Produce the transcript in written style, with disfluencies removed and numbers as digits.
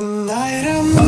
Tonight I'm